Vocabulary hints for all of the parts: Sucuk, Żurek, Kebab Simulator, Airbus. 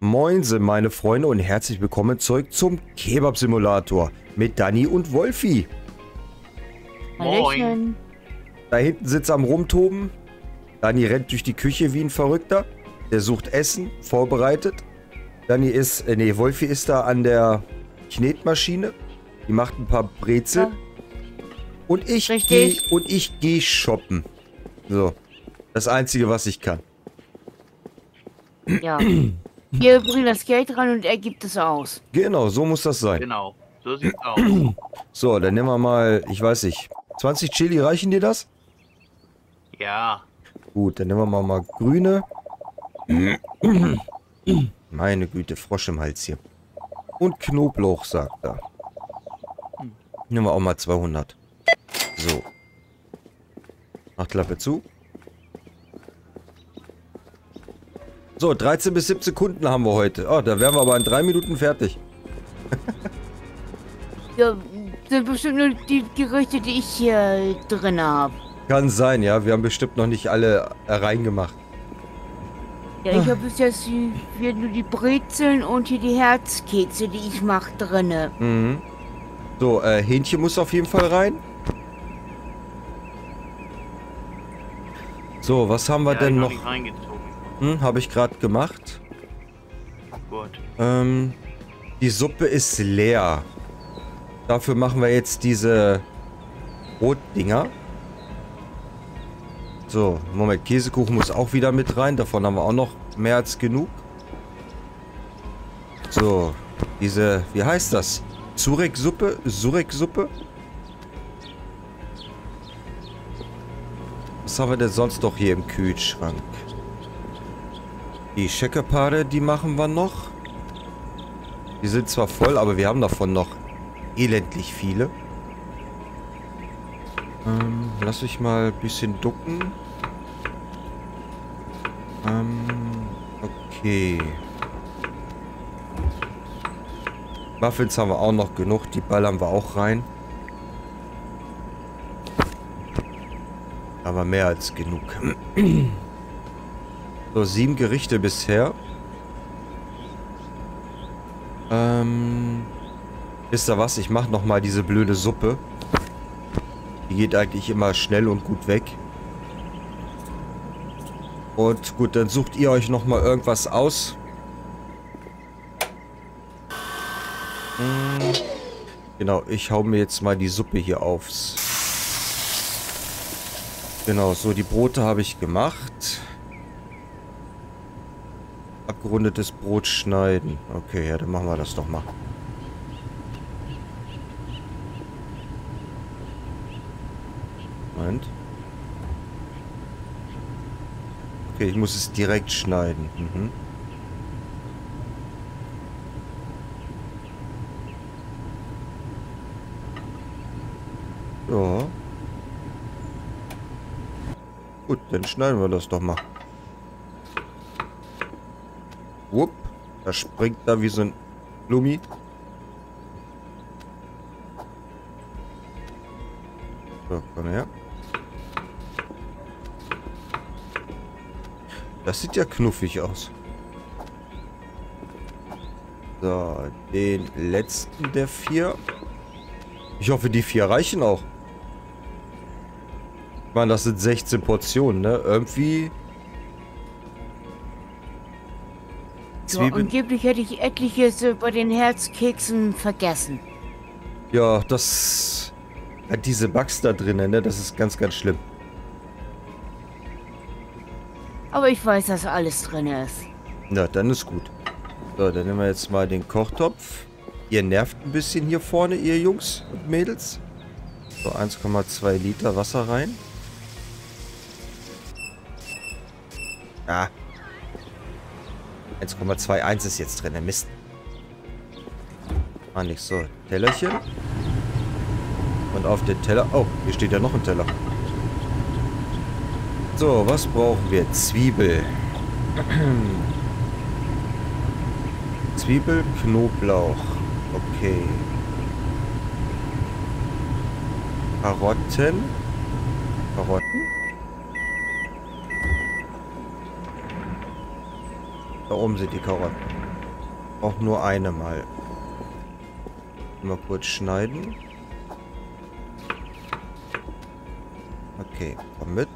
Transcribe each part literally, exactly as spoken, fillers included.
Moinsen meine Freunde und herzlich willkommen zurück zum Kebab Simulator mit Dani und Wolfi. Moin. Da hinten sitzt am Rumtoben. Dani rennt durch die Küche wie ein Verrückter. Der sucht Essen, vorbereitet. Dani ist, äh, nee, Wolfi ist da an der Knetmaschine. Die macht ein paar Brezel. Ja. Und ich gehe und ich gehe shoppen. So, das Einzige, was ich kann. Ja. Wir bringen das Geld ran und er gibt es aus. Genau, so muss das sein. Genau, so sieht's aus. So, dann nehmen wir mal, ich weiß nicht, zwanzig Chili, reichen dir das? Ja. Gut, dann nehmen wir mal, mal grüne. Meine Güte, Frosch im Hals hier. Und Knoblauch, sagt er. Nehmen wir auch mal zweihundert. So. Mach Klappe zu. So, dreizehn bis siebzehn Kunden haben wir heute. Oh, da wären wir aber in drei Minuten fertig. Ja, sind bestimmt nur die Gerüchte, die ich hier drin habe. Kann sein, ja. Wir haben bestimmt noch nicht alle reingemacht. Ja, ich habe bis jetzt hier nur die Brezeln und hier die Herzkekse, die ich mache, drinne. Mhm. So, äh, Hähnchen muss auf jeden Fall rein. So, was haben wir ja, denn noch? Hm, habe ich gerade gemacht. Gut. Ähm, die Suppe ist leer. Dafür machen wir jetzt diese Brotdinger. So, Moment, Käsekuchen muss auch wieder mit rein. Davon haben wir auch noch mehr als genug. So, diese, wie heißt das? Żurek-Suppe? Żurek-Suppe? Was haben wir denn sonst noch hier im Kühlschrank? Die Scheckerpaare, die machen wir noch. Die sind zwar voll, aber wir haben davon noch elendlich viele. Ähm, lass mich mal ein bisschen ducken. Ähm, okay. Muffins haben wir auch noch genug. Die ballern wir auch rein. Aber mehr als genug. So, sieben Gerichte bisher. Ähm, wisst ihr was? Ich mache nochmal diese blöde Suppe. Die geht eigentlich immer schnell und gut weg. Und gut, dann sucht ihr euch nochmal irgendwas aus. Hm, genau, ich hau mir jetzt mal die Suppe hier aufs. Genau, so die Brote habe ich gemacht. Abgerundetes Brot schneiden. Okay, ja, dann machen wir das doch mal. Moment. Okay, ich muss es direkt schneiden. Mhm. Ja. Gut, dann schneiden wir das doch mal. Wupp, da springt da wie so ein Blumi. So, komm her. Das sieht ja knuffig aus. So, den letzten der vier. Ich hoffe, die vier reichen auch. Ich meine, das sind sechzehn Portionen, ne? Irgendwie... Ja, angeblich hätte ich etliches bei den Herzkeksen vergessen. Ja, das hat diese Bugs da drinnen, ne? Das ist ganz, ganz schlimm. Aber ich weiß, dass alles drin ist. Na, dann ist gut. So, dann nehmen wir jetzt mal den Kochtopf. Ihr nervt ein bisschen hier vorne, ihr Jungs und Mädels. So, eins Komma zwei Liter Wasser rein. Ah. eins Komma einundzwanzig ist jetzt drin, Mist. Ah, nix, so. Tellerchen. Und auf den Teller... Oh, hier steht ja noch ein Teller. So, was brauchen wir? Zwiebel. Zwiebel, Knoblauch. Okay. Karotten. Karotten? Da oben sind die Karotten. Auch nur eine mal. Mal kurz schneiden. Okay, komm mit.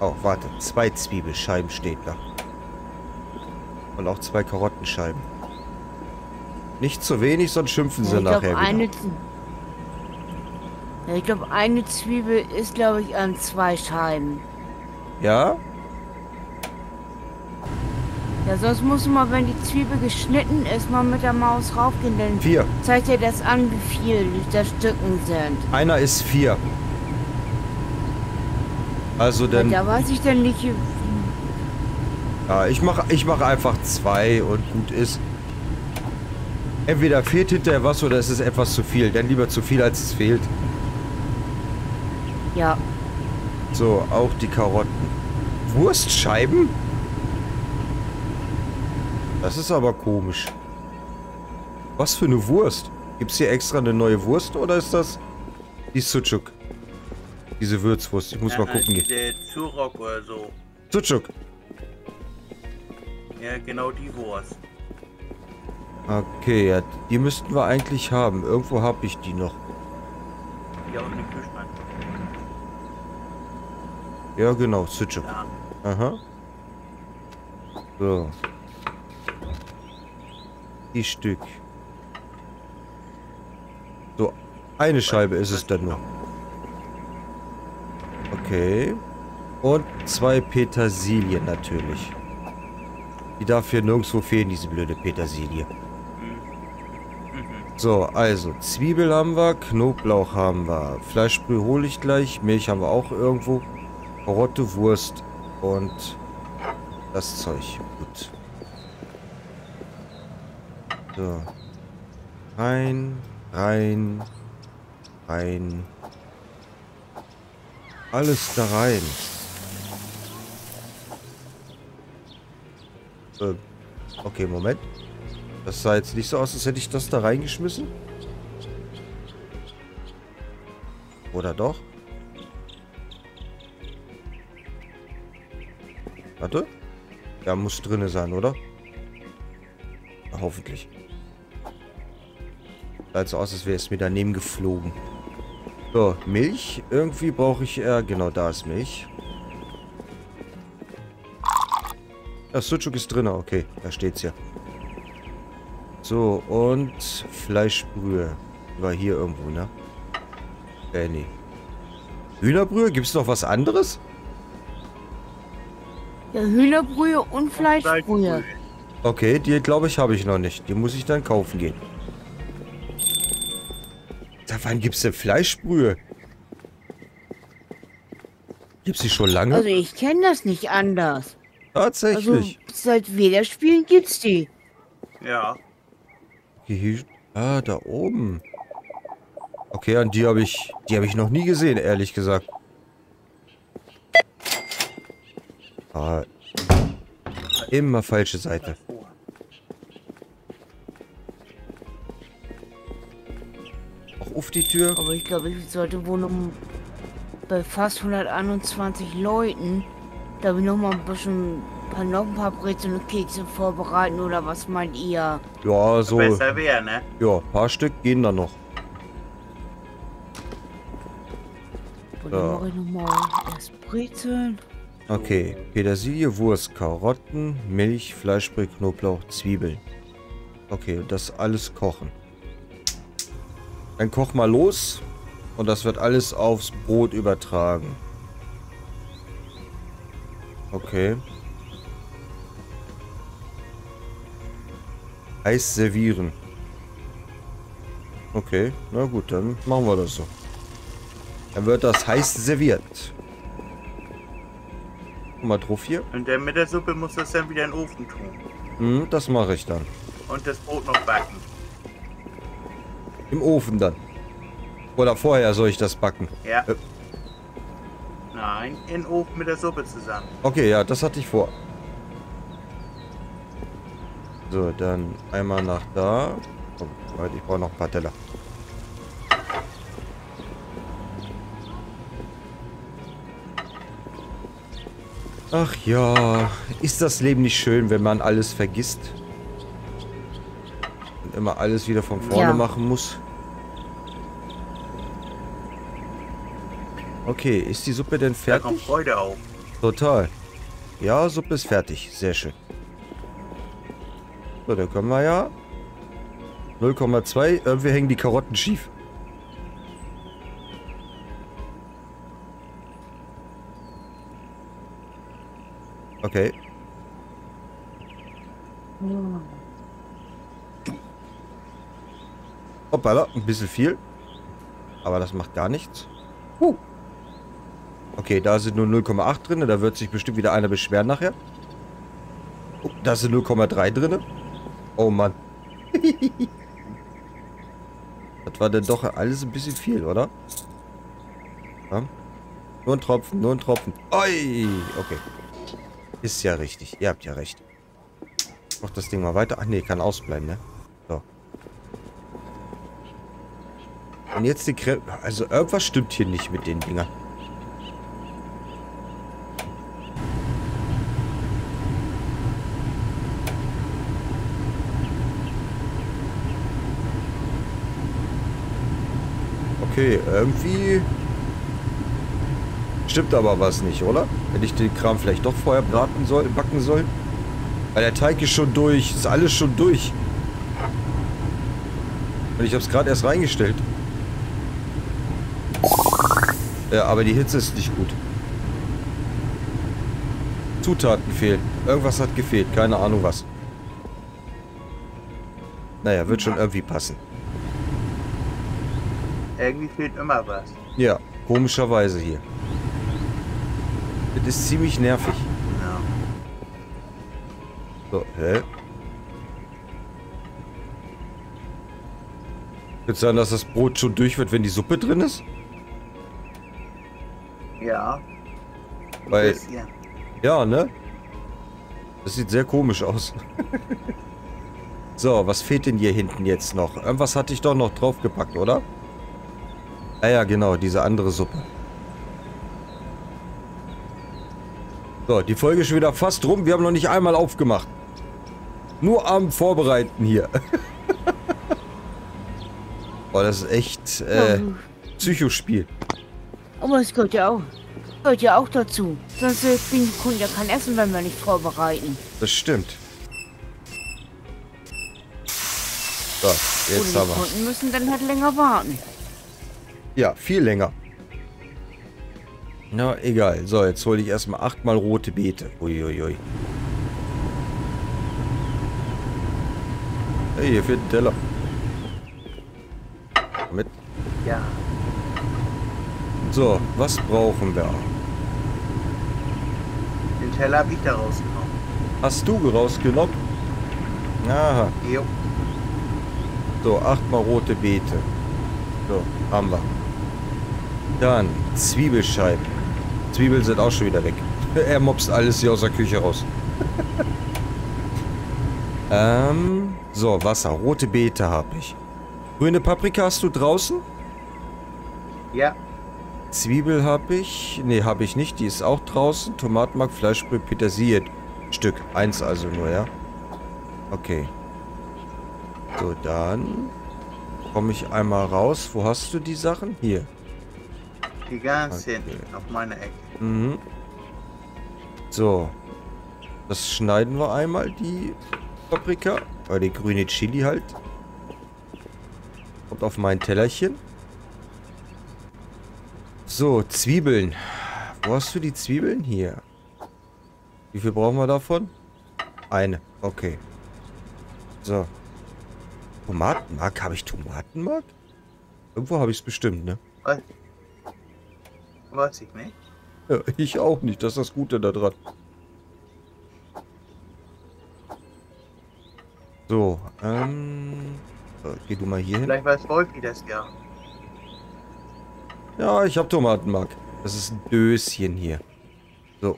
Oh, warte. Zwei Zwiebelscheiben steht da. Und auch zwei Karottenscheiben. Nicht zu wenig, sonst schimpfen sie nachher wieder. Ich glaube, eine Zwiebel ist, glaube ich, an zwei Scheiben. Ja? Ja, sonst musst du mal, wenn die Zwiebel geschnitten ist, mal mit der Maus raufgehen, denn vier. Zeigt dir das an, wie viel da Stücken sind. Einer ist vier. Also denn... Ja, da weiß ich denn nicht... Ja, ich mache ich mach einfach zwei und gut ist. Entweder fehlt hinterher was oder es ist etwas zu viel. Denn lieber zu viel, als es fehlt. Ja. So, auch die Karotten. Wurstscheiben? Das ist aber komisch. Was für eine Wurst? Gibt's hier extra eine neue Wurst oder ist das die Sucuk? Diese Würzwurst. Ich muss ja mal gucken. Der Żurek oder so. Sucuk. Ja, genau die Wurst. Okay, ja, die müssten wir eigentlich haben. Irgendwo habe ich die noch. Ja, und den Kühlschrank. Ja, genau, Sucuk. Ja. Aha. So. Die Stück. So, eine Scheibe ist es dann nur. Okay. Und zwei Petersilien natürlich. Die darf hier nirgendwo fehlen, diese blöde Petersilie. So, also Zwiebel haben wir, Knoblauch haben wir, Fleischbrühe hole ich gleich, Milch haben wir auch irgendwo, Karotte, Wurst und das Zeug. Gut. So. Rein, rein, rein. Alles da rein. Äh, okay, Moment. Das sah jetzt nicht so aus, als hätte ich das da reingeschmissen. Oder doch? Warte. Da muss drinne sein, oder? Ja, hoffentlich. Sah jetzt so aus, als wäre es mir daneben geflogen. So, Milch. Irgendwie brauche ich... Äh, genau, da ist Milch. Das Sucuk ist drin, okay. Da steht's ja. So, und Fleischbrühe. War hier irgendwo, ne? Äh, nee. Hühnerbrühe? Gibt's noch was anderes? Ja, Hühnerbrühe und Fleischbrühe. Okay, die, glaube ich, habe ich noch nicht. Die muss ich dann kaufen gehen. Da, wann gibt's denn Fleischbrühe? Gibt's die schon lange? Also, ich kenne das nicht anders. Tatsächlich. Also, seit Wederspielen gibt's die. Ja. Hier, ah, da oben. Okay, an die habe ich, die habe ich noch nie gesehen, ehrlich gesagt. Ah, immer falsche Seite. Auch auf die Tür. Aber ich glaube, ich sollte wohl noch bei fast hunderteinundzwanzig Leuten, da wir noch mal ein bisschen noch ein paar Brezeln und Kekse vorbereiten, oder was meint ihr? Ja, so. Besser wäre, ne? Ja, ein paar Stück gehen dann noch. Und dann mache ich nochmal das Brezeln. Okay, Petersilie, Wurst, Karotten, Milch, Fleischbrühe, Knoblauch, Zwiebeln. Okay, das alles kochen. Dann koch mal los und das wird alles aufs Brot übertragen. Okay. Eis servieren. Okay, na gut, dann machen wir das so. Dann wird das heiß serviert. Guck mal drauf hier. Und dann mit der Suppe muss das dann wieder in den Ofen tun. Hm, das mache ich dann. Und das Brot noch backen. Im Ofen dann. Oder vorher soll ich das backen? Ja. Äh. Nein, in den Ofen mit der Suppe zusammen. Okay, ja, das hatte ich vor. So, dann einmal nach da. Oh, ich brauche noch ein paar Teller. Ach ja, ist das Leben nicht schön, wenn man alles vergisst? Und immer alles wieder von vorne ja. machen muss? Okay, ist die Suppe denn fertig? Da kommt Freude auf. Total. Ja, Suppe ist fertig. Sehr schön. So, da können wir ja... null Komma zwei. Irgendwie hängen die Karotten schief. Okay. Hoppala, ein bisschen viel. Aber das macht gar nichts. Huh. Okay, da sind nur null Komma acht drin. Da wird sich bestimmt wieder einer beschweren nachher. Oh, da sind null Komma drei drin. Oh Mann. Das war denn doch alles ein bisschen viel, oder? Ja. Nur ein Tropfen, nur ein Tropfen. Oi! Okay. Ist ja richtig. Ihr habt ja recht. Ich mach das Ding mal weiter. Ach nee, kann ausbleiben, ne? So. Und jetzt die Creme. Also irgendwas stimmt hier nicht mit den Dingern. Okay, irgendwie... Stimmt aber was nicht, oder? Hätte ich den Kram vielleicht doch vorher braten soll, backen sollen? Weil der Teig ist schon durch. Ist alles schon durch. Und ich habe es gerade erst reingestellt. Ja, aber die Hitze ist nicht gut. Zutaten fehlen. Irgendwas hat gefehlt. Keine Ahnung was. Naja, wird schon irgendwie passen. Irgendwie fehlt immer was. Ja, komischerweise hier. Das ist ziemlich nervig. Ja. So, hä? Könnte sein, dass das Brot schon durch wird, wenn die Suppe drin ist? Ja. Weil... Ja, ne? Das sieht sehr komisch aus. So, was fehlt denn hier hinten jetzt noch? Irgendwas hatte ich doch noch draufgepackt, oder? Ah ja, genau, diese andere Suppe. So, die Folge ist schon wieder fast rum. Wir haben noch nicht einmal aufgemacht. Nur am Vorbereiten hier. Boah, das ist echt äh, Psychospiel. Aber es gehört ja auch, gehört ja auch dazu. Sonst kriegen die Kunden ja kein Essen, wenn wir nicht vorbereiten. Das stimmt. So, jetzt und die haben wir. Die Kunden müssen dann halt länger warten. Ja, viel länger. Na, egal. So, jetzt hole ich erstmal achtmal rote Beete. Uiuiui. Hey, hier fehlt ein Teller. Komm mit. Ja. So, was brauchen wir? Den Teller habe ich da rausgenommen. Hast du rausgenommen? Aha. Jo. So, achtmal rote Beete. So, haben wir. Dann Zwiebelscheiben. Zwiebeln sind auch schon wieder weg. Er mobst alles hier aus der Küche raus. ähm, so, Wasser. Rote Beete habe ich. Grüne Paprika hast du draußen? Ja. Zwiebel habe ich. Ne, habe ich nicht. Die ist auch draußen. Tomatenmark, Fleischbrühe, Petersilie. Stück. Eins also nur, ja. Okay. So, dann komme ich einmal raus. Wo hast du die Sachen? Hier. Die ganz okay. hinten, auf meiner Ecke. Mhm. So. Das schneiden wir einmal, die Paprika. Oder die grüne Chili halt. Kommt auf mein Tellerchen. So, Zwiebeln. Wo hast du die Zwiebeln? Hier. Wie viel brauchen wir davon? Eine. Okay. So. Tomatenmark? Habe ich Tomatenmark? Irgendwo habe ich es bestimmt, ne? Was? Weiß ich nicht. Ja, ich auch nicht. Das ist das Gute da dran. So, ähm... So, geh du mal hier hin. Vielleicht weiß Wolfi das ja. Ja, ich habe Tomatenmark. Das ist ein Döschen hier. So.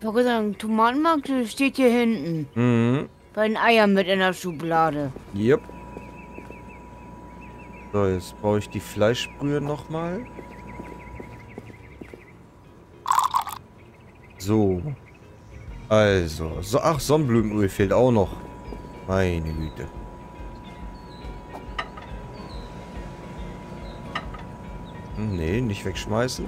Ich wollte sagen, Tomatenmark steht hier hinten. Mhm. Bei den Eiern mit in der Schublade. Yep. So, jetzt brauche ich die Fleischbrühe nochmal. So. Also. So, ach, Sonnenblumenöl fehlt auch noch. Meine Güte. Nee, nicht wegschmeißen.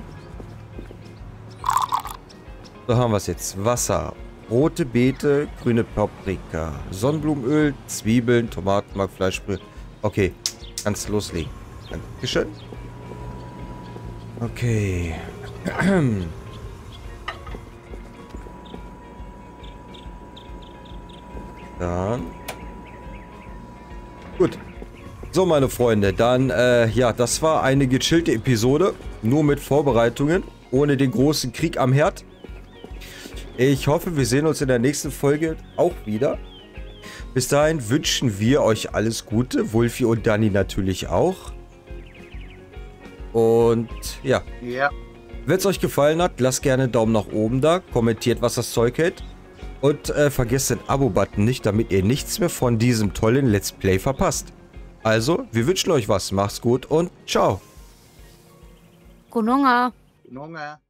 So haben wir es jetzt. Wasser, rote Beete, grüne Paprika, Sonnenblumenöl, Zwiebeln, Tomatenmark, Fleischbrühe. Okay, kannst loslegen. Dankeschön. Okay. Dann. Gut. So, meine Freunde, dann, äh, ja, das war eine gechillte Episode, nur mit Vorbereitungen, ohne den großen Krieg am Herd. Ich hoffe, wir sehen uns in der nächsten Folge auch wieder. Bis dahin wünschen wir euch alles Gute, Wulfi und Dani natürlich auch. Und, ja. Ja. Wenn es euch gefallen hat, lasst gerne einen Daumen nach oben da, kommentiert, was das Zeug hält. Und äh, vergesst den Abo-Button nicht, damit ihr nichts mehr von diesem tollen Let's Play verpasst. Also, wir wünschen euch was. Macht's gut und ciao. Kononga. Kononga.